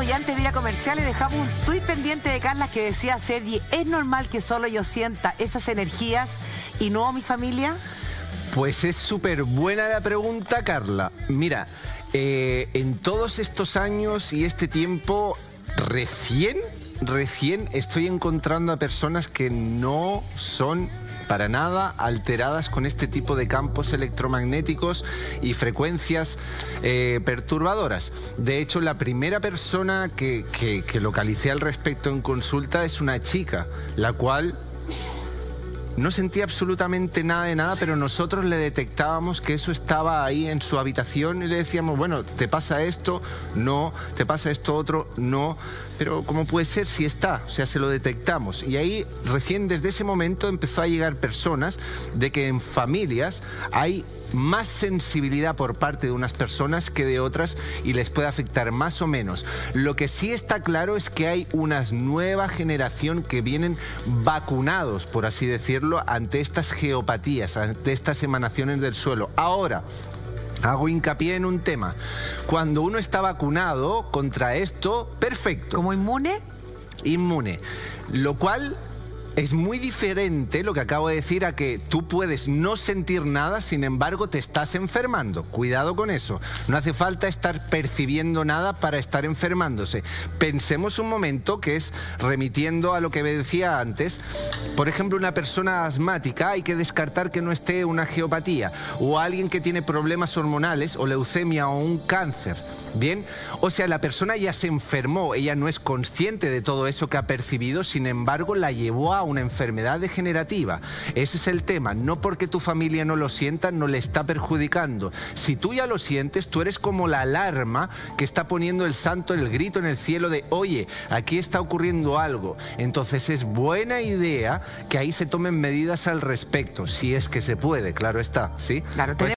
Y antes de ir a comerciales dejamos un tuit pendiente de Carla que decía: Sergi, ¿es normal que solo yo sienta esas energías y no mi familia? Pues es súper buena la pregunta, Carla. Mira, en todos estos años y este tiempo recién estoy encontrando a personas que no son para nada alteradas con este tipo de campos electromagnéticos y frecuencias perturbadoras. De hecho, la primera persona que localicé al respecto en consulta es una chica, la cual no sentía absolutamente nada de nada, pero nosotros le detectábamos que eso estaba ahí en su habitación y le decíamos, bueno, ¿te pasa esto? No. ¿Te pasa esto otro? No. Pero ¿cómo puede ser si está? O sea, se lo detectamos. Y ahí, recién desde ese momento, empezó a llegar personas de que en familias hay más sensibilidad por parte de unas personas que de otras y les puede afectar más o menos. Lo que sí está claro es que hay una nueva generación que vienen vacunados, por así decirlo, ante estas geopatías, ante estas emanaciones del suelo. Ahora, hago hincapié en un tema. Cuando uno está vacunado contra esto, perfecto. ¿Como inmune? Inmune. Lo cual es muy diferente, lo que acabo de decir, a que tú puedes no sentir nada, sin embargo te estás enfermando. Cuidado con eso. No hace falta estar percibiendo nada para estar enfermándose. Pensemos un momento, que es remitiendo a lo que decía antes. Por ejemplo, una persona asmática, hay que descartar que no esté una geopatía. O alguien que tiene problemas hormonales, o leucemia, o un cáncer. Bien, o sea, la persona ya se enfermó, ella no es consciente de todo eso que ha percibido, sin embargo la llevó a una enfermedad degenerativa. Ese es el tema, no porque tu familia no lo sienta, no le está perjudicando. Si tú ya lo sientes, tú eres como la alarma que está poniendo el santo, el grito en el cielo de, oye, aquí está ocurriendo algo. Entonces es buena idea que ahí se tomen medidas al respecto, si es que se puede, claro está, ¿sí? Claro,